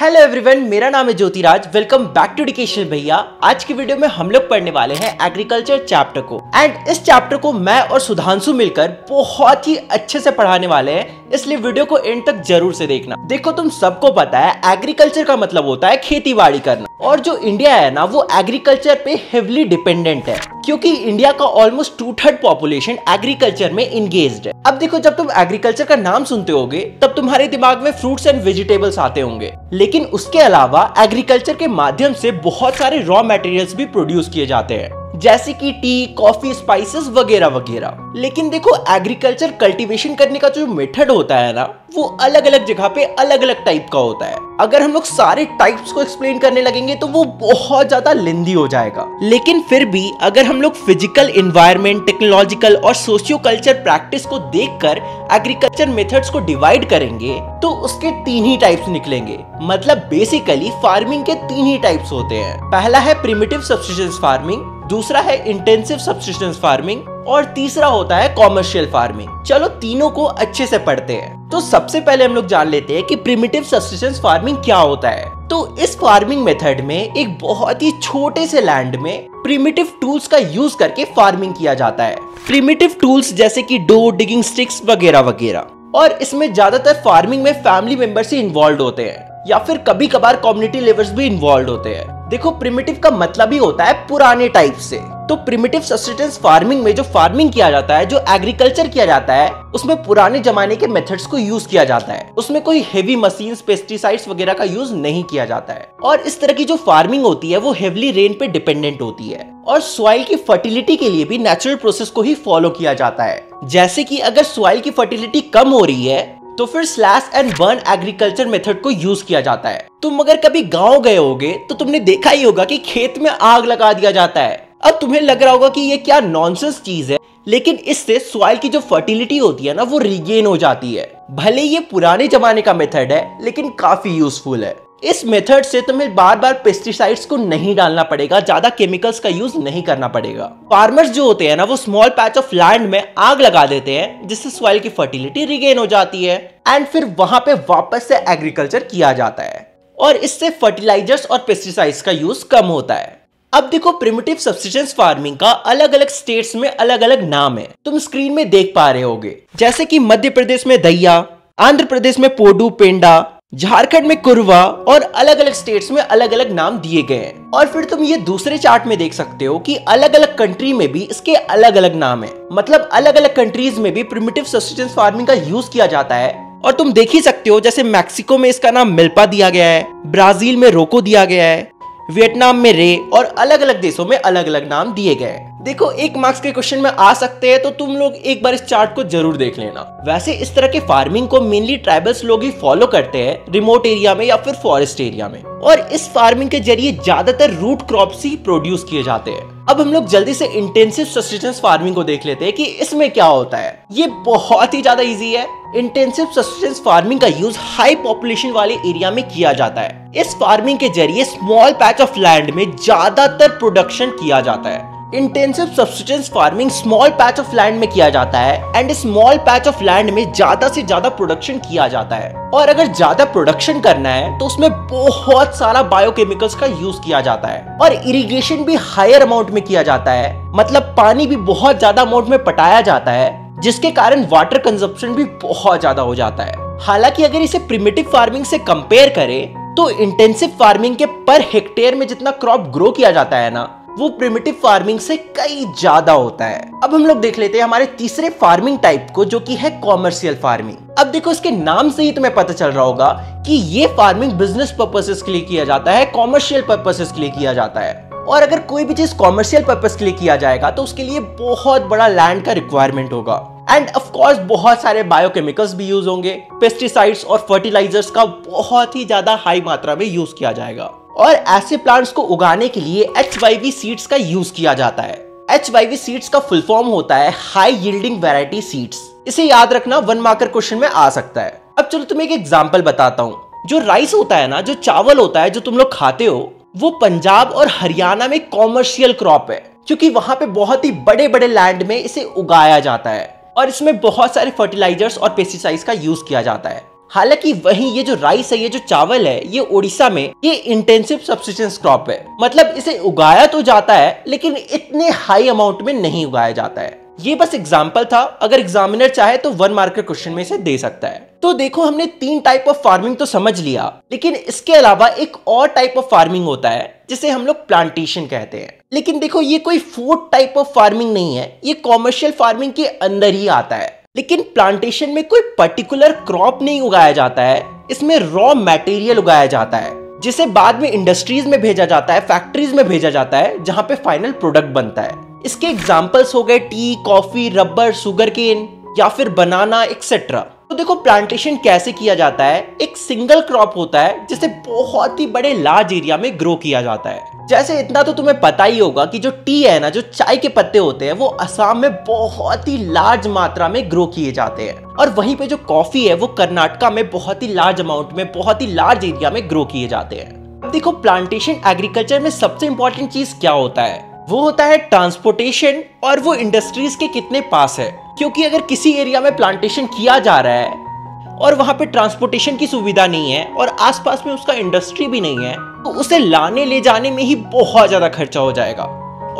Hello everyone, मेरा नाम है Jyoti Raj. Welcome back to educational भैया। आज की वीडियो में हम लोग पढ़ने वाले हैं एग्रीकल्चर चैप्टर को, एंड इस चैप्टर को मैं और सुधांशु मिलकर बहुत ही अच्छे से पढ़ाने वाले हैं, इसलिए वीडियो को एंड तक जरूर से देखना। देखो, तुम सबको पता है एग्रीकल्चर का मतलब होता है खेतीबाड़ी करना, और जो इंडिया है ना वो एग्रीकल्चर पे हेवली डिपेंडेंट है, क्योंकि इंडिया का ऑलमोस्ट 2/3 पॉपुलेशन एग्रीकल्चर में इंगेज्ड है। अब देखो, जब तुम एग्रीकल्चर का नाम सुनते होगे तब तुम्हारे दिमाग में फ्रूट्स एंड वेजिटेबल्स आते होंगे, लेकिन उसके अलावा एग्रीकल्चर के माध्यम से बहुत सारे रॉ मटेरियल्स भी प्रोड्यूस किए जाते हैं, जैसे कि टी, कॉफी, स्पाइसेस वगैरह वगैरह। लेकिन देखो, एग्रीकल्चर कल्टीवेशन करने का जो मेथड होता है ना वो अलग अलग जगह पे अलग अलग टाइप का होता है। अगर हम लोग सारे टाइप्स को एक्सप्लेन करने लगेंगे तो वो बहुत ज्यादा लेंथी हो जाएगा, लेकिन फिर भी अगर हम लोग फिजिकल, एनवायरमेंट, टेक्नोलॉजिकल और सोशियो कल्चर प्रैक्टिस को देखकर एग्रीकल्चर मेथड्स को डिवाइड करेंगे तो उसके 3 ही टाइप्स निकलेंगे। मतलब बेसिकली फार्मिंग के 3 ही टाइप्स होते हैं। पहला है प्रिमिटिव सब्सिस्टेंस फार्मिंग, दूसरा है इंटेंसिव सब्सिस्टेंस फार्मिंग, और तीसरा होता है कॉमर्शियल फार्मिंग। चलो तीनों को अच्छे से पढ़ते हैं। तो सबसे पहले हम लोग जान लेते हैं कि प्रिमिटिव सब्सिस्टेंस फार्मिंग क्या होता है। तो इस फार्मिंग मेथड में एक बहुत ही छोटे से लैंड में प्रिमिटिव टूल्स का यूज करके फार्मिंग किया जाता है। प्रिमिटिव टूल्स जैसे कि डो, डिगिंग स्टिक्स वगैरह वगैरह, और इसमें ज्यादातर फार्मिंग में फैमिली मेंबर्स ही इन्वॉल्व होते हैं, या फिर कभी कभार कम्युनिटी लेवल्स भी इन्वॉल्व होते हैं। देखो, प्रिमिटिव का मतलब ही होता है पुराने टाइप से। तो प्रिमिटिव सब्सिस्टेंस फार्मिंग में जो फार्मिंग किया जाता है, जो एग्रीकल्चर किया जाता है, उसमें पुराने जमाने के मेथड्स को यूज किया जाता है। उसमें कोई हेवी मशीन्स, पेस्टिसाइड्स वगैरह का यूज नहीं किया जाता है, और इस तरह की जो फार्मिंग होती है वो हेवली रेन पे डिपेंडेंट होती है, और सॉइल की फर्टिलिटी के लिए भी नेचुरल प्रोसेस को ही फॉलो किया जाता है। जैसे कि अगर सॉइल की फर्टिलिटी कम हो रही है तो फिर slash and burn agriculture method को यूज किया जाता है। तुम अगर कभी गांव गए होगे तो तुमने देखा ही होगा कि खेत में आग लगा दिया जाता है। अब तुम्हें लग रहा होगा कि ये क्या नॉनसेंस चीज है, लेकिन इससे सॉइल की जो फर्टिलिटी होती है ना वो रिगेन हो जाती है। भले ये पुराने जमाने का मेथड है लेकिन काफी यूजफुल है। इस मेथड से तुम्हें बार बार पेस्टिसाइड्स को नहीं डालना पड़ेगा, ज्यादा केमिकल्स का यूज नहीं करना पड़ेगा। फार्मर्स जो होते हैं ना वो स्मॉल पैच ऑफ लैंड में आग लगा देते हैं, जिससे सॉइल की फर्टिलिटी रिगेन हो जाती है, एंड फिर वहां पे वापस से एग्रीकल्चर किया जाता है, और इससे फर्टिलाइजर्स और पेस्टिसाइड्स का यूज कम होता है। अब देखो, प्रिमिटिव सब्सिस्टेंस फार्मिंग का अलग अलग स्टेट्स में अलग अलग नाम है, तुम स्क्रीन में देख पा रहे होगे। जैसे कि मध्य प्रदेश में दहिया, आंध्र प्रदेश में पोडू पेंडा, झारखंड में कुरवा, और अलग अलग स्टेट्स में अलग अलग नाम दिए गए हैं। और फिर तुम ये दूसरे चार्ट में देख सकते हो कि अलग अलग कंट्री में भी इसके अलग अलग नाम है। मतलब अलग अलग कंट्रीज में भी प्रिमिटिव सब्सिस्टेंस फार्मिंग का यूज किया जाता है, और तुम देख ही सकते हो जैसे मैक्सिको में इसका नाम मिल्पा दिया गया है, ब्राजील में रोको दिया गया है, वियतनाम में रे, और अलग अलग देशों में अलग अलग नाम दिए गए हैं। देखो, 1 मार्क्स के क्वेश्चन में आ सकते हैं, तो तुम लोग एक बार इस चार्ट को जरूर देख लेना। वैसे इस तरह के फार्मिंग को मेनली ट्राइबल्स लोग ही फॉलो करते हैं, रिमोट एरिया में या फिर फॉरेस्ट एरिया में, और इस फार्मिंग के जरिए ज्यादातर रूट क्रॉप्स ही प्रोड्यूस किए जाते हैं। अब हम लोग जल्दी से इंटेंसिव सब्सिस्टेंस फार्मिंग को देख लेते हैं कि इसमें क्या होता है। ये बहुत ही ज्यादा इजी है। इंटेंसिव सब्सिस्टेंस फार्मिंग का यूज हाई पॉपुलेशन वाले एरिया में किया जाता है। इस फार्मिंग के जरिए स्मॉल पैच ऑफ लैंड में ज्यादातर प्रोडक्शन किया जाता है। Intensive subsistence farming small patch of land में किया जाता है, and small patch of land में ज्यादा से ज्यादा प्रोडक्शन किया जाता है, और अगर ज्यादा प्रोडक्शन करना है तो उसमें बहुत सारा बायोकेमिकल्स का यूज किया जाता है, और इरिगेशन भी हायर अमाउंट में किया जाता है। मतलब पानी भी बहुत ज्यादा अमाउंट में पटाया जाता है, जिसके कारण वाटर कंजप्शन भी बहुत ज्यादा हो जाता है। हालांकि अगर इसे प्रिमिटिव फार्मिंग से कंपेयर करें तो इंटेंसिव फार्मिंग के पर हेक्टेयर में जितना क्रॉप ग्रो किया जाता है ना वो प्रिमिटिव फार्मिंग से कई ज्यादा होता है। अब हम लोग देख लेते हैं हमारे तीसरे फार्मिंग टाइप को, जो कि है कॉमर्शियल फार्मिंग। अब देखो, इसके नाम से ही तुम्हें पता चल रहा होगा कि ये फार्मिंग बिजनेस पर्पसेस के लिए किया जाता है, कॉमर्शियल पर्पसेस के लिए किया जाता है, और अगर कोई भी चीज कॉमर्शियल पर्पस के लिए किया जाएगा तो उसके लिए बहुत बड़ा लैंड का रिक्वायरमेंट होगा, एंड ऑफ कोर्स बहुत सारे बायोकेमिकल्स भी यूज होंगे, पेस्टिसाइड्स और फर्टिलाइजर्स का बहुत ही ज्यादा हाई मात्रा में यूज किया जाएगा, और ऐसे प्लांट्स को उगाने के लिए HYV सीड्स का यूज किया जाता है। HYV सीड्स का फुल फॉर्म होता है हाई यील्डिंग वैरायटी सीड्स। इसे याद रखना, 1 मार्कर क्वेश्चन में आ सकता है। अब चलो तुम्हें एक एग्जाम्पल बताता हूँ। जो राइस होता है ना, जो चावल होता है जो तुम लोग खाते हो, वो पंजाब और हरियाणा में कॉमर्शियल क्रॉप है, क्योंकि वहां पे बहुत ही बड़े बड़े लैंड में इसे उगाया जाता है, और इसमें बहुत सारे फर्टिलाइजर्स और पेस्टिसाइड्स का यूज किया जाता है। हालांकि वहीं ये जो राइस है, ये जो चावल है, ये उड़ीसा में ये इंटेंसिव सब्सिस्टेंस क्रॉप है। मतलब इसे उगाया तो जाता है लेकिन इतने हाई अमाउंट में नहीं उगाया जाता है। ये बस एग्जाम्पल था, अगर एग्जामिनर चाहे तो 1 मार्कर क्वेश्चन में से दे सकता है। तो देखो, हमने 3 टाइप ऑफ फार्मिंग तो समझ लिया, लेकिन इसके अलावा एक और टाइप ऑफ फार्मिंग होता है जिसे हम लोग प्लांटेशन कहते हैं। लेकिन देखो, ये कोई 4th टाइप ऑफ फार्मिंग नहीं है, ये कॉमर्शियल फार्मिंग के अंदर ही आता है। लेकिन प्लांटेशन में कोई पर्टिकुलर क्रॉप नहीं उगाया जाता है, इसमें रॉ मटेरियल उगाया जाता है जिसे बाद में इंडस्ट्रीज में भेजा जाता है, फैक्ट्रीज में भेजा जाता है, जहां पे फाइनल प्रोडक्ट बनता है। इसके एग्जांपल्स हो गए टी, कॉफी, रबर, सुगरकेन या फिर बनाना एक्सेट्रा। तो देखो, प्लांटेशन कैसे किया जाता है। एक सिंगल क्रॉप होता है जिसे बहुत ही बड़े लार्ज एरिया में ग्रो किया जाता है। जैसे इतना तो तुम्हें पता ही होगा कि जो टी है ना, जो चाय के पत्ते होते हैं, वो असम में बहुत ही लार्ज मात्रा में ग्रो किए जाते हैं। और वहीं पे जो कॉफी है वो कर्नाटका में बहुत ही लार्ज अमाउंट में, बहुत ही लार्ज एरिया में ग्रो किए जाते हैं। देखो, प्लांटेशन एग्रीकल्चर में सबसे इंपॉर्टेंट चीज क्या होता है, वो होता है ट्रांसपोर्टेशन, और वो इंडस्ट्रीज के कितने पास है। क्योंकि अगर किसी एरिया में प्लांटेशन किया जा रहा है और वहां पे ट्रांसपोर्टेशन की सुविधा नहीं है और आसपास में उसका इंडस्ट्री भी नहीं है, तो उसे लाने ले जाने में ही बहुत ज्यादा खर्चा हो जाएगा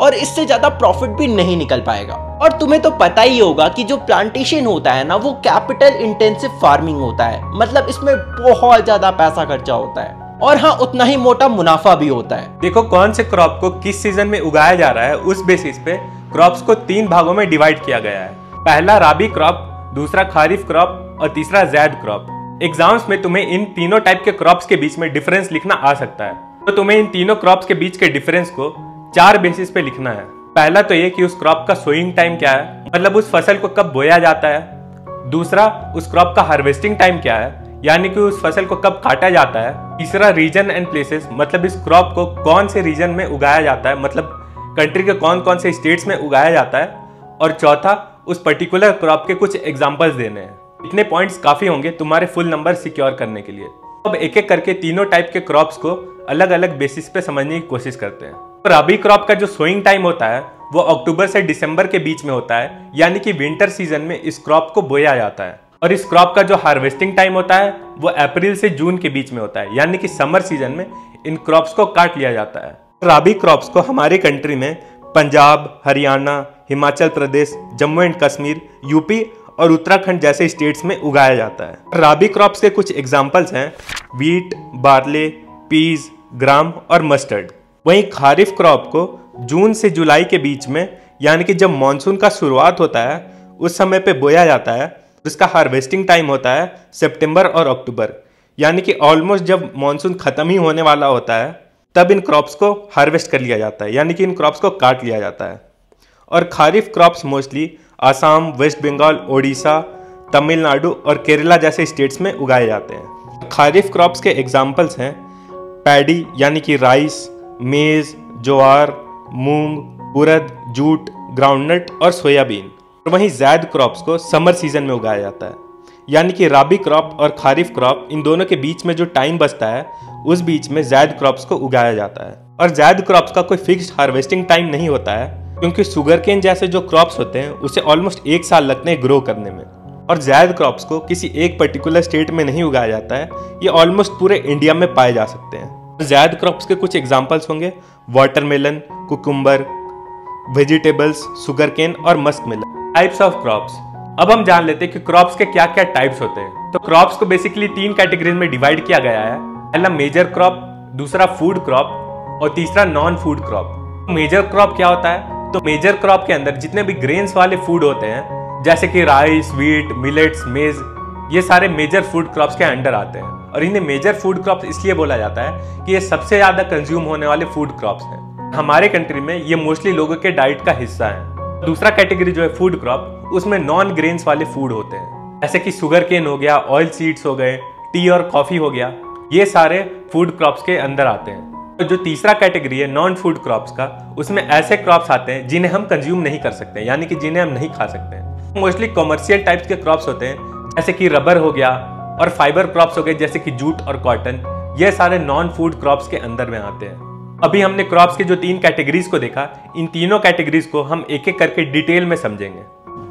और इससे ज्यादा प्रॉफिट भी नहीं निकल पाएगा। और तुम्हें तो पता ही होगा कि जो प्लांटेशन होता है ना, वो कैपिटल इंटेंसिव फार्मिंग होता है। मतलब इसमें बहुत ज्यादा पैसा खर्चा होता है और हाँ, उतना ही मोटा मुनाफा भी होता है। देखो, कौन से क्रॉप को किस सीजन में उगाया जा रहा है, उस बेसिस पे क्रॉप्स को 3 भागों में डिवाइड किया गया है। पहला राबी क्रॉप, दूसरा खरीफ क्रॉप और तीसरा जैद क्रॉप। एग्जाम्स में तुम्हें इन तीनों टाइप के क्रॉप्स के बीच में डिफरेंस लिखना आ सकता है। तो तुम्हें इन तीनों क्रॉप्स के बीच के डिफरेंस को 4 बेसिस पे लिखना है। पहला तो ये कि उस क्रॉप का सोइंग टाइम क्या है, मतलब उस फसल को कब बोया जाता है। दूसरा, उस क्रॉप का हार्वेस्टिंग टाइम क्या है, यानी कि उस फसल को कब काटा जाता है। तीसरा, रीजन एंड प्लेसेस, मतलब इस क्रॉप को कौन से रीजन में उगाया जाता है, मतलब कंट्री के कौन कौन से स्टेट्स में उगाया जाता है। और चौथा, उस पर्टिकुलर क्रॉप के कुछ एग्जांपल्स देने हैं। इतने पॉइंट्स काफ़ी होंगे तुम्हारे फुल नंबर सिक्योर करने के लिए। अब एक एक करके तीनों टाइप के क्रॉप्स को अलग अलग बेसिस पे समझने की कोशिश करते हैं। तो रबी क्रॉप का जो सोइंग टाइम होता है वो अक्टूबर से दिसंबर के बीच में होता है, यानी कि विंटर सीजन में इस क्रॉप को बोया जाता है। और इस क्रॉप का जो हार्वेस्टिंग टाइम होता है वो अप्रैल से जून के बीच में होता है, यानी कि समर सीजन में इन क्रॉप्स को काट लिया जाता है। राबी क्रॉप्स को हमारी कंट्री में पंजाब, हरियाणा, हिमाचल प्रदेश, जम्मू एंड कश्मीर, यूपी और उत्तराखंड जैसे स्टेट्स में उगाया जाता है। राबी क्रॉप्स के कुछ एग्जाम्पल्स हैं व्हीट, बार्ले, पीज, ग्राम और मस्टर्ड। वहीं खरीफ क्रॉप को जून से जुलाई के बीच में, यानी कि जब मानसून का शुरुआत होता है उस समय पर बोया जाता है। इसका हार्वेस्टिंग टाइम होता है सितंबर और अक्टूबर, यानी कि ऑलमोस्ट जब मॉनसून खत्म ही होने वाला होता है तब इन क्रॉप्स को हार्वेस्ट कर लिया जाता है, यानी कि इन क्रॉप्स को काट लिया जाता है। और kharif crops mostly Assam, waste Bengal, Odisha, Tamil Nadu और केरला जैसे स्टेट्स में उगाए जाते हैं। खरीफ क्रॉप्स के एग्जाम्पल्स हैं पैडी, यानी कि rice, maize, jowar, moong, urad, jute, groundnut और सोयाबीन। वहीं जैद क्रॉप्स को समर सीजन में उगाया जाता है, यानी कि राबी क्रॉप और खरीफ क्रॉप इन दोनों के बीच में जो टाइम बचता है उस बीच में जैद क्रॉप्स को उगाया जाता है। और जैद क्रॉप्स का कोई फिक्स्ड हार्वेस्टिंग टाइम नहीं होता है, क्योंकि सुगरकेन जैसे जो क्रॉप्स होते हैं उसे ऑलमोस्ट 1 साल लगते हैं ग्रो करने में। और जैद क्रॉप्स को किसी एक पर्टिकुलर स्टेट में नहीं उगाया जाता है, ये ऑलमोस्ट पूरे इंडिया में पाए जा सकते हैं। जैद क्रॉप्स के कुछ एग्जाम्पल्स होंगे वाटरमेलन, कुकुम्बर, वेजिटेबल्स, सुगरकेन और मस्कमेलन। Types of crops. अब हम जान लेते हैं कि क्रॉप्स के क्या क्या टाइप्स होते हैं। तो क्रॉप्स को बेसिकली 3 कैटेगरीज में डिवाइड किया गया है। पहला मेजर क्रॉप, दूसरा फूड क्रॉप और तीसरा non food crop. Major crop क्या होता है? तो मेजर क्रॉप के अंदर जितने भी ग्रेन्स वाले फूड होते हैं, जैसे कि राइस, व्हीट, मिलेट्स, मेज, ये सारे मेजर फूड क्रॉप्स के अंडर आते हैं। और इन्हें मेजर फूड क्रॉप्स इसलिए बोला जाता है कि ये सबसे ज्यादा कंज्यूम होने वाले फूड क्रॉप्स हैं। हमारे कंट्री में ये मोस्टली लोगों के डाइट का हिस्सा है। दूसरा कैटेगरी जो है फूड क्रॉप, उसमें नॉन ग्रेन्स वाले फूड होते हैं, जैसे कि शुगर केन हो गया, ऑयल सीड्स हो गए, टी और कॉफी हो गया, ये सारे फूड क्रॉप्स के अंदर आते हैं। तो जो तीसरा कैटेगरी है नॉन फूड क्रॉप्स का, उसमें ऐसे क्रॉप्स आते हैं जिन्हें हम कंज्यूम नहीं कर सकते, यानी कि जिन्हें हम नहीं खा सकते हैं। मोस्टली कॉमर्शियल टाइप्स के क्रॉप्स होते हैं, जैसे कि रबर हो गया और फाइबर क्रॉप्स हो गए, जैसे कि जूट और कॉटन, ये सारे नॉन फूड क्रॉप्स के अंदर में आते हैं। अभी हमने क्रॉप्स के जो 3 कैटेगरीज को देखा, इन तीनों कैटेगरीज को हम एक एक करके डिटेल में समझेंगे।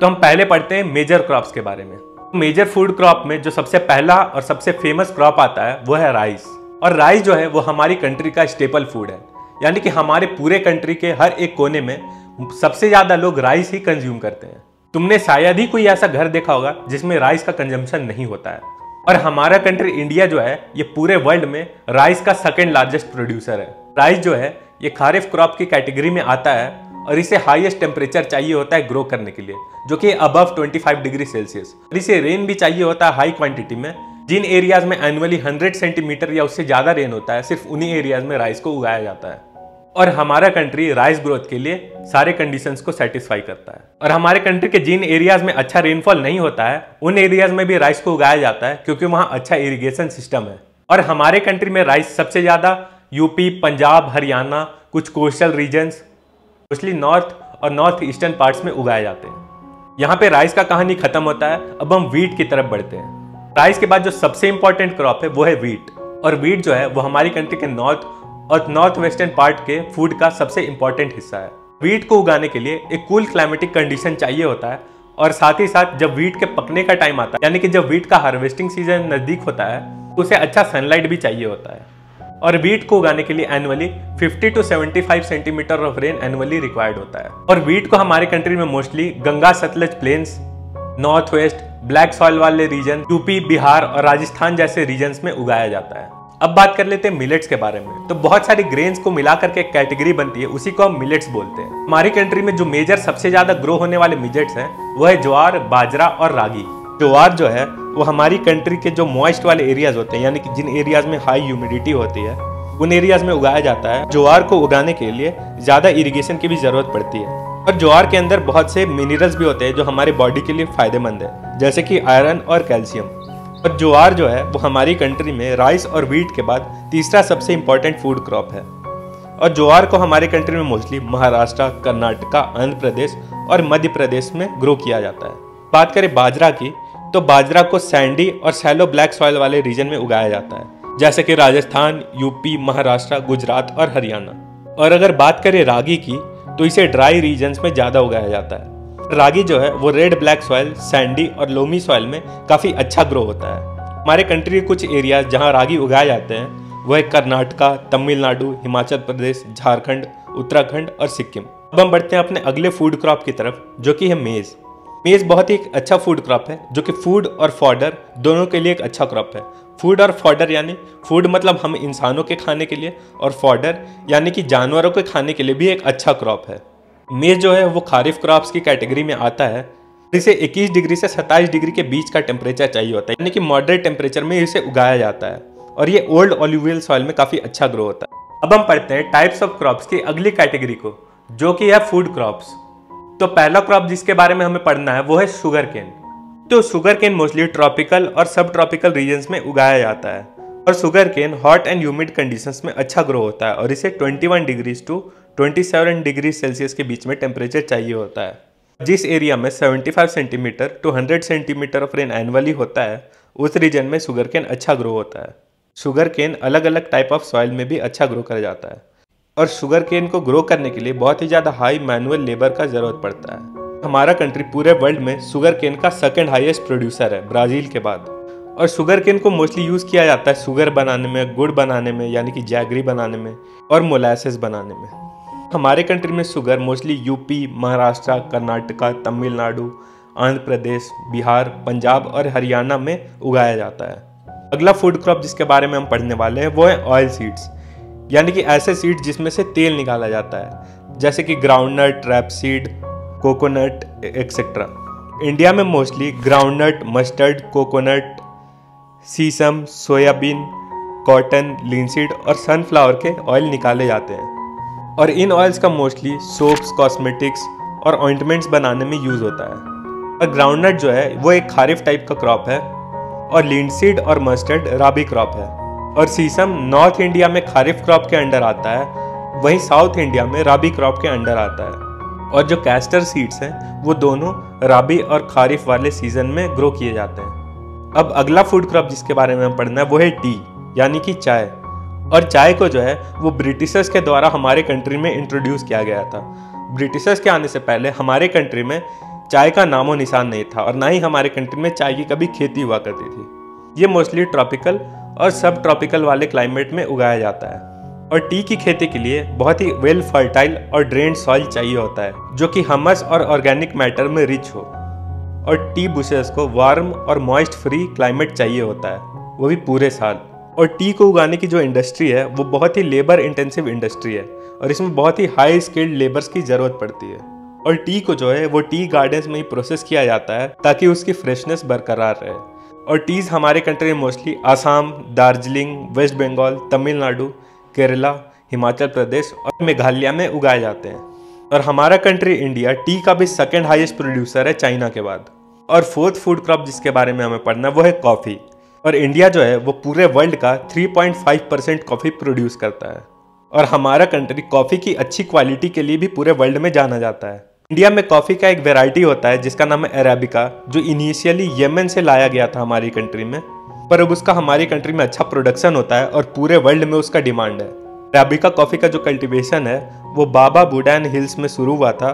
तो हम पहले पढ़ते हैं मेजर क्रॉप्स के बारे में। मेजर फूड क्रॉप में जो सबसे पहला और सबसे फेमस क्रॉप आता है वो है राइस। और राइस जो है वो हमारी कंट्री का स्टेपल फूड है, यानी कि हमारे पूरे कंट्री के हर एक कोने में सबसे ज़्यादा लोग राइस ही कंज्यूम करते हैं। तुमने शायद ही कोई ऐसा घर देखा होगा जिसमें राइस का कंजम्पशन नहीं होता है। और हमारा कंट्री इंडिया जो है ये पूरे वर्ल्ड में राइस का सेकेंड लार्जेस्ट प्रोड्यूसर है। राइस जो है ये खारिफ क्रॉप की कैटेगरी में आता है और इसे हाईएस्ट टेम्परेचर चाहिए होता है ग्रो करने के लिए, जो कि अबव 25 डिग्री सेल्सियस। और इसे रेन भी चाहिए होता है हाई क्वांटिटी में। जिन एरियाज में एनुअली 100 सेंटीमीटर या उससे ज़्यादा रेन होता है, सिर्फ उन्हीं एरियाज में राइस को उगाया जाता है। और हमारा कंट्री राइस ग्रोथ के लिए सारे कंडीशंस को सेटिस्फाई करता है। और हमारे कंट्री के जिन एरियाज में अच्छा रेनफॉल नहीं होता है, उन एरियाज में भी राइस को उगाया जाता है, क्योंकि वहाँ अच्छा इरिगेशन सिस्टम है। और हमारे कंट्री में राइस सबसे ज़्यादा यूपी, पंजाब, हरियाणा, कुछ कोस्टल रीजन्स, मोस्टली नॉर्थ और नॉर्थ ईस्टर्न पार्ट्स में उगाए जाते हैं। यहाँ पे राइस का कहानी खत्म होता है, अब हम वीट की तरफ बढ़ते हैं। राइस के बाद जो सबसे इम्पोर्टेंट क्रॉप है वो है वीट। और वीट जो है वो हमारी कंट्री के नॉर्थ और नॉर्थ वेस्टर्न पार्ट के फूड का सबसे इम्पोर्टेंट हिस्सा है। वीट को उगाने के लिए एक कूल क्लाइमेटिक कंडीशन चाहिए होता है। और साथ ही साथ जब वीट के पकने का टाइम आता है, यानी कि जब वीट का हार्वेस्टिंग सीजन नज़दीक होता है, उसे अच्छा सनलाइट भी चाहिए होता है। और वीट को उगाने के लिए annually 50 to 75 centimetre of rain annually required होता है। और वीट को हमारे कंट्री में mostly Ganga Sutlej plains, north west, black soil वाले रीजन, यूपी, बिहार और राजस्थान जैसे रीजन्स में उगाया जाता है। अब बात कर लेते हैं मिलेट्स के बारे में। तो बहुत सारी ग्रेन्स को मिला करके एक कैटेगरी बनती है, उसी को हम मिलेट्स बोलते हैं। हमारी कंट्री में जो मेजर सबसे ज्यादा ग्रो होने वाले मिलेट्स हैं वो है ज्वार, बाजरा और रागी। ज्वार जो है वो हमारी कंट्री के जो मॉइस्ट वाले एरियाज होते हैं, यानी कि जिन एरियाज में हाई ह्यूमिडिटी होती है, उन एरियाज में उगाया जाता है। ज्वार को उगाने के लिए ज़्यादा इरिगेशन की भी ज़रूरत पड़ती है। और ज्वार के अंदर बहुत से मिनरल्स भी होते हैं जो हमारे बॉडी के लिए फ़ायदेमंद है, जैसे कि आयरन और कैल्शियम। और ज्वार जो है वो हमारी कंट्री में राइस और वीट के बाद तीसरा सबसे इम्पॉर्टेंट फूड क्रॉप है। और ज्वार को हमारी कंट्री में मोस्टली महाराष्ट्र, कर्नाटका, आंध्र प्रदेश और मध्य प्रदेश में ग्रो किया जाता है। बात करें बाजरा की, तो बाजरा को सैंडी और सैलो ब्लैक सॉइल वाले रीजन में उगाया जाता है, जैसे कि राजस्थान, यूपी, महाराष्ट्र, गुजरात और हरियाणा। और अगर बात करें रागी की, तो इसे ड्राई रीजन्स में ज़्यादा उगाया जाता है। रागी जो है वो रेड ब्लैक सॉइल, सैंडी और लोमी सॉइल में काफ़ी अच्छा ग्रो होता है। हमारे कंट्री के कुछ एरियाज जहाँ रागी उगाए जाते हैं वह है कर्नाटका, तमिलनाडु, हिमाचल प्रदेश, झारखंड, उत्तराखंड और सिक्किम। अब हम बढ़ते हैं अपने अगले फूड क्रॉप की तरफ, जो कि है मेज़। मेज़ बहुत ही एक अच्छा फूड क्रॉप है, जो कि फूड और फॉडर दोनों के लिए एक अच्छा क्रॉप है। फूड और फॉडर यानी फूड मतलब हम इंसानों के खाने के लिए, और फॉडर यानी कि जानवरों के खाने के लिए भी एक अच्छा क्रॉप है। मेज़ जो है वो खारिफ क्रॉप्स की कैटेगरी में आता है। इसे 21 डिग्री से 27 डिग्री के बीच का टेम्परेचर चाहिए होता है, यानी कि मॉडरेट टेम्परेचर में इसे उगाया जाता है। और ये ओल्ड ऑलिवियल सॉइल में काफ़ी अच्छा ग्रो होता है। अब हम पढ़ते हैं टाइप्स ऑफ क्रॉप्स की अगली कैटेगरी को, जो कि है फूड क्रॉप्स। तो पहला क्रॉप जिसके बारे में हमें पढ़ना है वो है शुगर केन। तो शुगर केन मोस्टली ट्रॉपिकल और सब ट्रॉपिकल रीजन्स में उगाया जाता है। और sugar cane hot and humid conditions में अच्छा ग्रो होता है। और इसे 21 डिग्री टू 27 डिग्री सेल्सियस के बीच में टेम्परेचर चाहिए होता है। जिस एरिया में 75 centimetre to 100 centimetre of rain annually होता है, उस रीजन में शुगर केन अच्छा ग्रो होता है। शुगर केन अलग अलग टाइप ऑफ सॉइल में भी अच्छा ग्रो कर जाता है। और शुगर केन को ग्रो करने के लिए बहुत ही ज़्यादा हाई मैनुअल लेबर का ज़रूरत पड़ता है। हमारा कंट्री पूरे वर्ल्ड में शुगर केन का सेकंड हाईएस्ट प्रोड्यूसर है, ब्राज़ील के बाद। और शुगर केन को मोस्टली यूज़ किया जाता है शुगर बनाने में, गुड़ बनाने में यानी कि जैगरी बनाने में, और मोलासेस बनाने में। हमारे कंट्री में sugar mostly UP, Maharashtra, Karnataka, Tamil Nadu, Andhra Pradesh, Bihar, Punjab और हरियाणा में उगाया जाता है। अगला फूड क्रॉप जिसके बारे में हम पढ़ने वाले हैं वो है ऑयल सीड्स, यानी कि ऐसे सीड्स जिसमें से तेल निकाला जाता है, जैसे कि groundnut, rapeseed, coconut etcetera. India में mostly groundnut, mustard, coconut, sesame, soybean, cotton, linseed और सनफ्लावर के ऑयल निकाले जाते हैं। और इन ऑयल्स का मोस्टली सोप्स, कॉस्मेटिक्स और ऑइंटमेंट्स बनाने में यूज़ होता है। और ग्राउंडनट जो है वो एक खारिफ टाइप का क्रॉप है, और लिनसीड और मस्टर्ड राबी क्रॉप है। और सीसम नॉर्थ इंडिया में खारिफ क्रॉप के अंडर आता है, वहीं साउथ इंडिया में राबी क्रॉप के अंडर आता है। और जो कैस्टर सीड्स हैं वो दोनों राबी और खारिफ वाले सीजन में ग्रो किए जाते हैं। अब अगला फूड क्रॉप जिसके बारे में हम पढ़ना है वो है टी, यानी कि चाय। और चाय को जो है वो ब्रिटिशर्स के द्वारा हमारे कंट्री में इंट्रोड्यूस किया गया था। ब्रिटिशर्स के आने से पहले हमारे कंट्री में चाय का नामो निशान नहीं था और ना ही हमारे कंट्री में चाय की कभी खेती हुआ करती थी। ये मोस्टली ट्रॉपिकल और सब ट्रॉपिकल वाले क्लाइमेट में उगाया जाता है और टी की खेती के लिए बहुत ही वेल फर्टाइल और ड्रेन्ड सॉइल चाहिए होता है जो कि हमस और ऑर्गेनिक मैटर में रिच हो। और टी बुशेस को वार्म और मॉइस्ट फ्री क्लाइमेट चाहिए होता है, वो भी पूरे साल। और टी को उगाने की जो इंडस्ट्री है वो बहुत ही लेबर इंटेंसिव इंडस्ट्री है और इसमें बहुत ही हाई स्किल्ड लेबर्स की ज़रूरत पड़ती है। और टी को जो है वो टी गार्डन्स में ही प्रोसेस किया जाता है ताकि उसकी फ्रेशनेस बरकरार रहे। और टीज़ हमारे कंट्री में मोस्टली आसाम, दार्जिलिंग, वेस्ट बंगाल, तमिलनाडु, केरला, हिमाचल प्रदेश और मेघालय में उगाए जाते हैं। और हमारा कंट्री इंडिया टी का भी सेकेंड हाईएस्ट प्रोड्यूसर है चाइना के बाद। और फोर्थ फूड क्रॉप जिसके बारे में हमें पढ़ना है वो है कॉफ़ी। और इंडिया जो है वो पूरे वर्ल्ड का 3.5% कॉफ़ी प्रोड्यूस करता है। और हमारा कंट्री कॉफ़ी की अच्छी क्वालिटी के लिए भी पूरे वर्ल्ड में जाना जाता है। इंडिया में कॉफ़ी का एक वेराइटी होता है जिसका नाम है अरेबिका, जो इनिशियली यमन से लाया गया था हमारी कंट्री में, पर अब उसका हमारी कंट्री में अच्छा प्रोडक्शन होता है और पूरे वर्ल्ड में उसका डिमांड है। अरेबिका कॉफ़ी का जो कल्टीवेशन है वो बाबा बुडान हिल्स में शुरू हुआ था।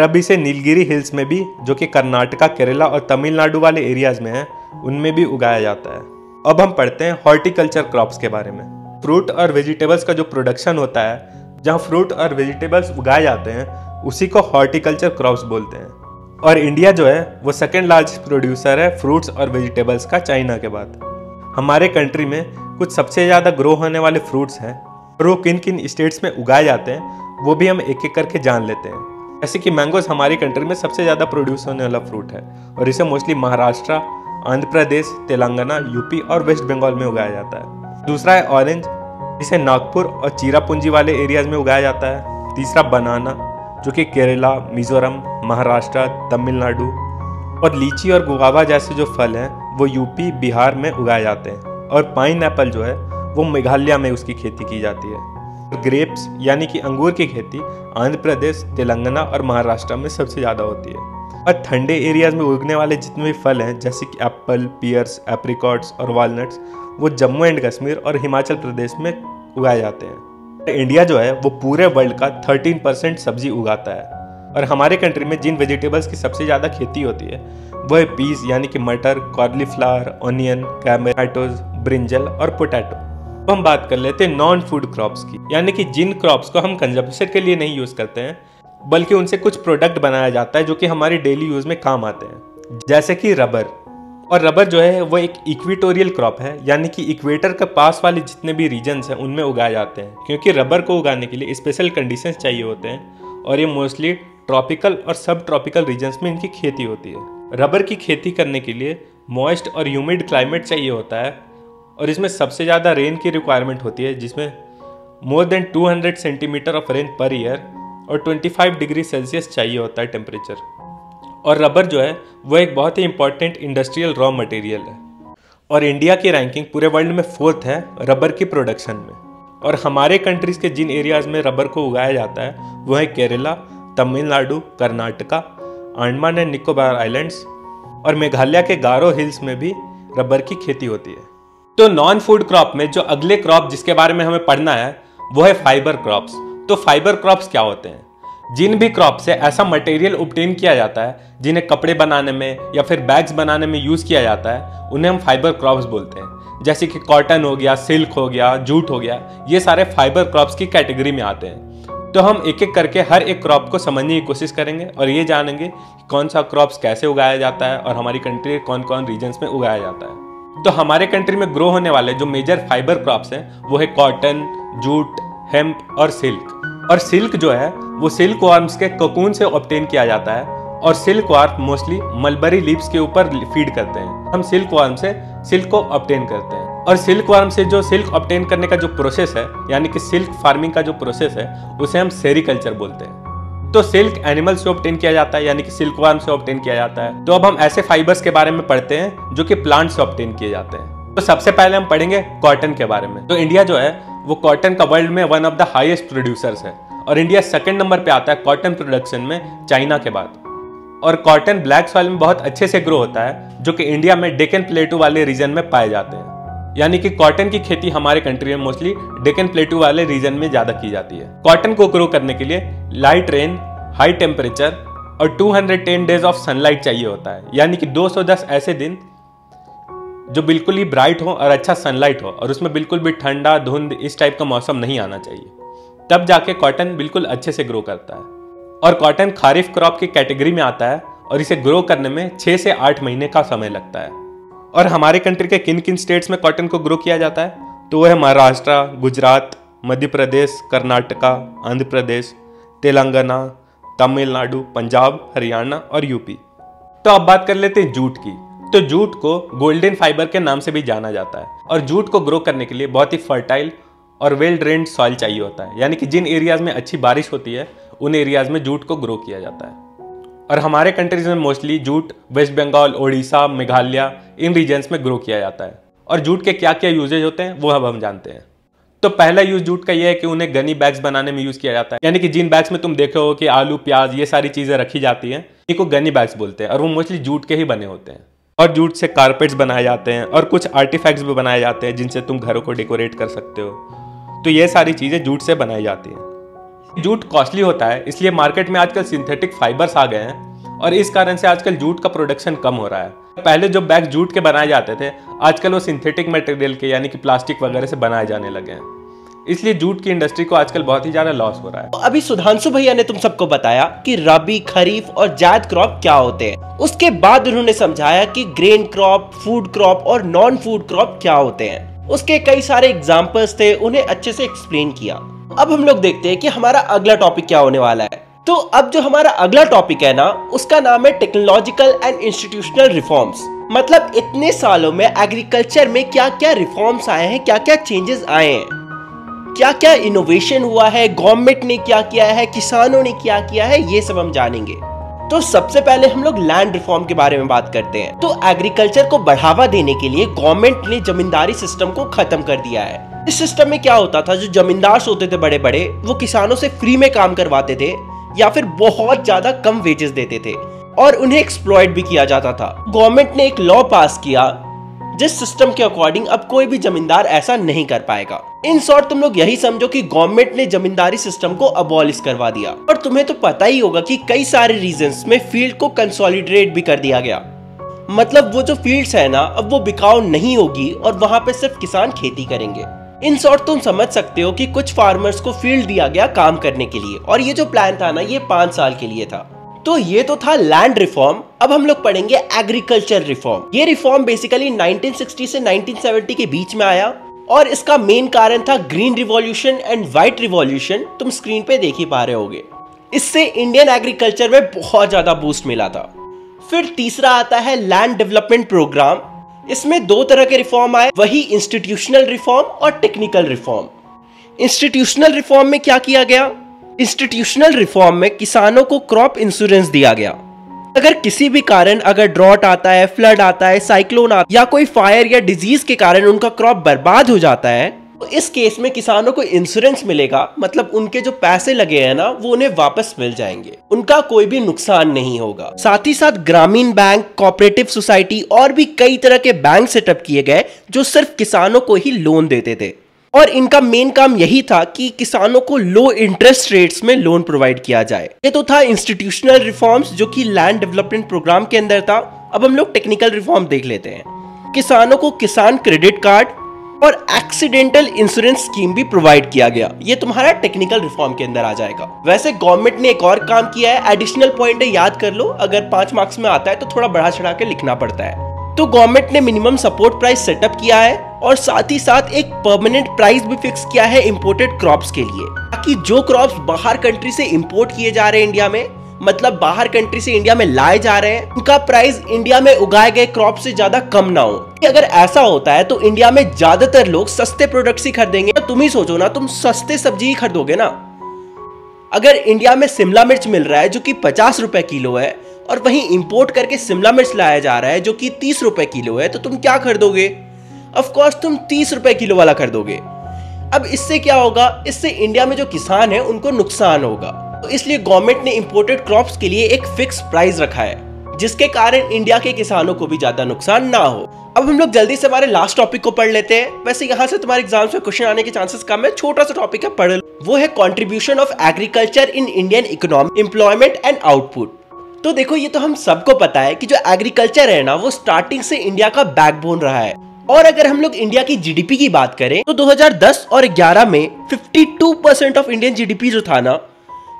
रबी से नीलगिरी हिल्स में भी, जो कि कर्नाटका, केरला और तमिलनाडु वाले एरियाज में है, उनमें भी उगाया जाता है। अब हम पढ़ते हैं हॉर्टिकल्चर क्रॉप्स के बारे में। फ्रूट और वेजिटेबल्स का जो प्रोडक्शन होता है, जहाँ फ्रूट और वेजिटेबल्स उगाए जाते हैं, उसी को हॉर्टिकल्चर क्रॉप्स बोलते हैं। और इंडिया जो है वो सेकेंड लार्जेस्ट प्रोड्यूसर है फ्रूट्स और वेजिटेबल्स का चाइना के बाद। हमारे कंट्री में कुछ सबसे ज़्यादा ग्रो होने वाले फ्रूट्स हैं और वो किन किन स्टेट्स में उगाए जाते हैं वो भी हम एक एक करके जान लेते हैं। जैसे कि मैंगोज हमारी कंट्री में सबसे ज़्यादा प्रोड्यूस होने वाला फ्रूट है और इसे मोस्टली महाराष्ट्र, आंध्र प्रदेश, तेलंगाना, यूपी और वेस्ट बंगाल में उगाया जाता है। दूसरा है ऑरेंज, जिसे नागपुर और चिरापूंजी वाले एरियाज में उगाया जाता है। तीसरा बनाना, जो कि केरला, मिजोरम, महाराष्ट्र, तमिलनाडु। और लीची और गुआवा जैसे जो फल हैं वो यूपी, बिहार में उगाए जाते हैं। और पाइनएप्पल जो है वो मेघालय में उसकी खेती की जाती है। ग्रेप्स यानी कि अंगूर की खेती आंध्र प्रदेश, तेलंगाना और महाराष्ट्र में सबसे ज़्यादा होती है। और ठंडे एरियाज में उगने वाले जितने भी फल हैं जैसे कि एप्पल, पियर्स, एप्रिकॉट्स और वालनट्स, वो जम्मू एंड कश्मीर और हिमाचल प्रदेश में उगाए जाते हैं। इंडिया जो है वो पूरे वर्ल्ड का 13% सब्जी उगाता है। और हमारे कंट्री में जिन वेजिटेबल्स की सबसे ज़्यादा खेती होती है वह है पीस यानी कि मटर, कॉर्लीफ्लावर, ऑनियन, टमाटोज, ब्रिंजल और पोटैटो। अब हम बात कर लेते हैं नॉन फूड क्रॉप्स की, यानी कि जिन क्रॉप्स को हम कंजम्पशन के लिए नहीं यूज़ करते हैं बल्कि उनसे कुछ प्रोडक्ट बनाया जाता है जो कि हमारे डेली यूज़ में काम आते हैं, जैसे कि रबर। और रबर जो है वो एक इक्वेटोरियल क्रॉप है, यानी कि इक्वेटर के पास वाले जितने भी रीजन्स हैं उनमें उगाए जाते हैं, क्योंकि रबर को उगाने के लिए स्पेशल कंडीशन चाहिए होते हैं और ये मोस्टली ट्रॉपिकल और सब ट्रॉपिकल रीजन्स में इनकी खेती होती है। रबर की खेती करने के लिए मॉइस्ट और ह्यूमिड क्लाइमेट चाहिए होता है और इसमें सबसे ज़्यादा रेन की रिक्वायरमेंट होती है, जिसमें more than 200 centimetre of rain per year और 25 डिग्री सेल्सियस चाहिए होता है टेम्परेचर। और रबर जो है वह एक बहुत ही इंपॉर्टेंट इंडस्ट्रियल रॉ मटेरियल है। और इंडिया की रैंकिंग पूरे वर्ल्ड में 4th है रबर की प्रोडक्शन में। और हमारे कंट्रीज़ के जिन एरियाज़ में रबर को उगाया जाता है वह है केरला, तमिलनाडु, कर्नाटका, अंडमान एंड निकोबार आइलैंड्स और मेघालय के गारो हिल्स में भी रबर की खेती होती है। तो नॉन फूड क्रॉप में जो अगले क्रॉप जिसके बारे में हमें पढ़ना है वो है फाइबर क्रॉप्स। तो फाइबर क्रॉप्स क्या होते हैं? जिन भी क्रॉप से ऐसा मटेरियल ऑब्टेन किया जाता है जिन्हें कपड़े बनाने में या फिर बैग्स बनाने में यूज़ किया जाता है उन्हें हम फाइबर क्रॉप्स बोलते हैं। जैसे कि कॉटन हो गया, सिल्क हो गया, जूट हो गया, ये सारे फाइबर क्रॉप्स की कैटेगरी में आते हैं। तो हम एक एक करके हर एक क्रॉप को समझने की कोशिश करेंगे और ये जानेंगे कौन सा क्रॉप्स कैसे उगाया जाता है और हमारी कंट्री कौन कौन रीजन्स में उगाया जाता है। तो हमारे कंट्री में ग्रो होने वाले जो मेजर फाइबर क्रॉप्स हैं वो है कॉटन, जूट, हेम्प और सिल्क। और सिल्क जो है वो सिल्क वर्म्स के कोकून से ऑब्टेन किया जाता है और silk worm mostly mulberry leaves के ऊपर फीड करते हैं। हम सिल्क वर्म से सिल्क को ऑब्टेन करते हैं। और सिल्क वर्म से जो सिल्क ऑब्टेन करने का जो प्रोसेस है, यानी कि सिल्क फार्मिंग का जो प्रोसेस है, उसे हम सेरिकल्चर बोलते हैं। तो सिल्क एनिमल से ऑब्टेन किया जाता है, यानी कि सिल्क वर्म से ऑब्टेन किया जाता है। तो अब हम ऐसे फाइबर्स के बारे में पढ़ते हैं जो कि प्लांट से ऑब्टेन किए जाते हैं। तो सबसे पहले हम पढ़ेंगे कॉटन के बारे में। तो इंडिया जो है वो कॉटन का वर्ल्ड में one of the highest producers है और इंडिया सेकंड नंबर पे आता है कॉटन प्रोडक्शन में चाइना के बाद। और कॉटन ब्लैक सॉइल में बहुत अच्छे से ग्रो होता है जो कि इंडिया में डेकन प्लेटू वाले रीजन में पाए जाते हैं। यानी कि कॉटन की खेती हमारे कंट्री में मोस्टली डेकन प्लेटू वाले रीजन में ज़्यादा की जाती है। कॉटन को ग्रो करने के लिए लाइट रेन, हाई टेम्परेचर और 210 डेज ऑफ सनलाइट चाहिए होता है, यानी कि 210 ऐसे दिन जो बिल्कुल ही ब्राइट हो और अच्छा सनलाइट हो और उसमें बिल्कुल भी ठंडा धुंध इस टाइप का मौसम नहीं आना चाहिए, तब जाके कॉटन बिल्कुल अच्छे से ग्रो करता है। और कॉटन खारिफ क्रॉप की कैटेगरी में आता है और इसे ग्रो करने में 6 से 8 महीने का समय लगता है। और हमारे कंट्री के किन किन स्टेट्स में कॉटन को ग्रो किया जाता है, तो वह है महाराष्ट्र, गुजरात, मध्य प्रदेश, कर्नाटका, आंध्र प्रदेश, तेलंगाना, तमिलनाडु, पंजाब, हरियाणा और यूपी। तो अब बात कर लेते हैं जूट की। तो जूट को गोल्डन फाइबर के नाम से भी जाना जाता है और जूट को ग्रो करने के लिए बहुत ही फर्टाइल और वेल ड्रेन्ड सॉइल चाहिए होता है, यानी कि जिन एरियाज में अच्छी बारिश होती है उन एरियाज में जूट को ग्रो किया जाता है। और हमारे कंट्रीज में mostly jute waste Bengal, Odisha, Meghalaya, इन रीजन्स में ग्रो किया जाता है। और जूट के क्या क्या यूजेज होते हैं वो अब हम जानते हैं। तो पहला यूज जूट का यह है कि उन्हें गनी बैग्स बनाने में यूज किया जाता है, यानी कि जिन बैग्स में तुम देखे हो कि आलू, प्याज, ये सारी चीजें रखी जाती हैं, इनको गनी बैग्स बोलते हैं और वो मोस्टली जूट के ही बने होते हैं। और जूट से कारपेट्स बनाए जाते हैं और कुछ आर्टिफैक्ट्स भी बनाए जाते हैं जिनसे तुम घरों को डेकोरेट कर सकते हो। तो ये सारी चीज़ें जूट से बनाई जाती हैं। जूट कॉस्टली होता है, इसलिए मार्केट में आजकल सिंथेटिक फाइबर्स आ गए हैं और इस कारण से आजकल जूट का प्रोडक्शन कम हो रहा है। पहले जो बैग जूट के बनाए जाते थे, आजकल वो सिंथेटिक मटेरियल के यानी कि प्लास्टिक वगैरह से बनाए जाने लगे हैं, इसलिए जूट की इंडस्ट्री को आजकल बहुत ही ज़्यादा लॉस हो रहा है। अभी सुधांशु भैया ने तुम सबको बताया कि रबी, खरीफ और जायद क्रॉप क्या होते हैं। उसके बाद उन्होंने समझाया कि ग्रेन क्रॉप, फूड क्रॉप और नॉन फूड क्रॉप क्या होते हैं। उसके कई सारे एग्जाम्पल्स थे, उन्हें अच्छे से एक्सप्लेन किया। अब हम लोग देखते हैं कि हमारा अगला टॉपिक क्या होने वाला है। तो अब जो हमारा अगला टॉपिक है ना, उसका नाम है टेक्नोलॉजिकल एंड इंस्टीट्यूशनल रिफॉर्म्स। मतलब इतने सालों में एग्रीकल्चर में क्या क्या रिफॉर्म्स आए हैं, क्या क्या चेंजेस आए हैं, क्या क्या इनोवेशन हुआ है, गवर्नमेंट ने क्या किया है, किसानों ने क्या किया है, ये सब हम जानेंगे। तो सबसे पहले हम लोग लैंड रिफॉर्म के बारे में बात करते हैं। तो एग्रीकल्चर को बढ़ावा देने के लिए गवर्नमेंट ने जमींदारी सिस्टम को खत्म कर दिया है। इस सिस्टम में क्या होता था, जो जमींदार होते थे बड़े बड़े, वो किसानों से फ्री में काम करवाते थे या फिर बहुत ज्यादा कम वेजेस देते थे और उन्हें एक्सप्लॉयट भी किया जाता था। गवर्नमेंट ने एक लॉ पास किया जिस सिस्टम के अकॉर्डिंग अब कोई भी जमींदार ऐसा नहीं कर पाएगा। इन शॉर्ट तुम लोग यही समझो कि गवर्नमेंट ने जमींदारी सिस्टम को अबॉलिश करवा दिया। और तुम्हें तो पता ही होगा कि कई सारे रीजंस में फील्ड को कंसोलिडेट भी कर दिया गया। मतलब वो जो फील्ड्स है ना, अब वो बिकाऊ नहीं होगी और वहाँ पे सिर्फ किसान खेती करेंगे। इन शॉर्ट तुम समझ सकते हो कि कुछ फार्मर्स को फील्ड दिया गया काम करने के लिए, और ये जो प्लान था ना, ये 5 साल के लिए था। तो ये तो था लैंड रिफॉर्म। अब हम लोग पढ़ेंगे एग्रीकल्चर रिफॉर्म। ये रिफॉर्म बेसिकली 1960 से 1970 के बीच में आया और इसका मेन कारण था green revolution and white revolution. तुम स्क्रीन पे देख ही पा रहे होगे। इससे इंडियन एग्रीकल्चर में बहुत ज्यादा बूस्ट मिला था। फिर तीसरा आता है लैंड डेवलपमेंट प्रोग्राम। इसमें 2 तरह के रिफॉर्म आए, वही इंस्टीट्यूशनल रिफॉर्म और टेक्निकल रिफॉर्म। इंस्टीट्यूशनल रिफॉर्म में क्या किया गया, इंस्टीट्यूशनल रिफॉर्म में किसानों को क्रॉप इंश्योरेंस दिया गया। अगर किसी भी कारण, अगर ड्रॉट आता है, फ्लड आता है, साइक्लोन आता है, या कोई फायर या डिजीज के कारण उनका क्रॉप बर्बाद हो जाता है, तो इस केस में किसानों को इंश्योरेंस मिलेगा। मतलब उनके जो पैसे लगे हैं ना, वो उन्हें वापस मिल जाएंगे, उनका कोई भी नुकसान नहीं होगा। साथ ही साथ ग्रामीण बैंक, कोऑपरेटिव सोसाइटी और भी कई तरह के बैंक सेटअप किए गए जो सिर्फ किसानों को ही लोन देते थे, और इनका मेन काम यही था कि किसानों को लो इंटरेस्ट रेट्स में लोन प्रोवाइड किया जाए। ये तो था इंस्टीट्यूशनल रिफॉर्म्स जो कि लैंड डेवलपमेंट प्रोग्राम के अंदर था। अब हम लोग टेक्निकल रिफॉर्म देख लेते हैं। किसानों को किसान क्रेडिट कार्ड और एक्सीडेंटल इंश्योरेंस स्कीम भी प्रोवाइड किया गया। ये तुम्हारा टेक्निकल रिफॉर्म के अंदर आ जाएगा। वैसे गवर्नमेंट ने एक और काम किया है, एडिशनल पॉइंट है, याद कर लो। अगर 5 मार्क्स में आता है तो थोड़ा बढ़ा चढ़ा के लिखना पड़ता है। तो गवर्नमेंट ने मिनिमम सपोर्ट प्राइस सेटअप किया है और साथ ही साथ एक परमानेंट प्राइस भी फिक्स किया है इंपोर्टेड क्रॉप्स के लिए, ताकि जो क्रॉप्स बाहर कंट्री से इंपोर्ट किए जा रहे हैं इंडिया में, मतलब बाहर कंट्री से इंडिया में लाए जा रहे हैं, उनका प्राइस इंडिया में उगाए गए क्रॉप से ज्यादा कम ना हो। अगर ऐसा होता है तो इंडिया में ज्यादातर लोग सस्ते प्रोडक्ट्स ही खरीदेंगे। तुम ही सोचो ना, तुम सस्ते सब्जी ही खरीदोगे ना। अगर इंडिया में शिमला मिर्च मिल रहा है जो कि 50 रुपए किलो है, और वहीं इंपोर्ट करके शिमला मिर्च लाया जा रहा है जो कि 30 रुपए किलो है, तो तुम क्या खरीदोगे? ऑफ कोर्स तुम 30 रुपए किलो वाला खरीदोगे। अब इससे क्या होगा, इससे इंडिया में जो किसान है उनको नुकसान होगा। तो इसलिए गवर्नमेंट ने इंपोर्टेड क्रॉप्स के लिए एक फिक्स प्राइस रखा है, जिसके कारण इंडिया के किसानों को भी ज्यादा नुकसान ना हो। अब हम लोग जल्दी से हमारे लास्ट टॉपिक को पढ़ लेते हैं। वैसे यहाँ से तुम्हारे एग्जाम में क्वेश्चन आने के चांसेस कम है, छोटा सा टॉपिक है, पढ़ लो। वो है contribution of agriculture in Indian economy, employment and output. तो देखो ये तो हम सबको पता है कि जो एग्रीकल्चर है ना वो स्टार्टिंग से इंडिया का बैकबोन रहा है। और अगर हम लोग इंडिया की जीडीपी की बात करें तो 2010 और 11 में 52% ऑफ इंडियन जीडीपी जो था ना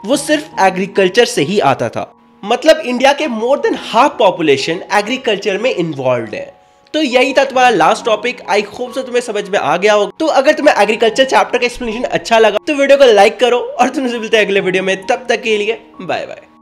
वो सिर्फ एग्रीकल्चर से ही आता था। मतलब इंडिया के more than half population agriculture में इन्वॉल्व है। तो यही था तुम्हारा last topic. I hope so तुम्हें समझ में आ गया होगा। तो अगर तुम्हें एग्रीकल्चर चैप्टर का एक्सप्लेनेशन अच्छा लगा तो वीडियो को लाइक करो और तुमसे मिलते हैं अगले वीडियो में। तब तक के लिए बाय बाय।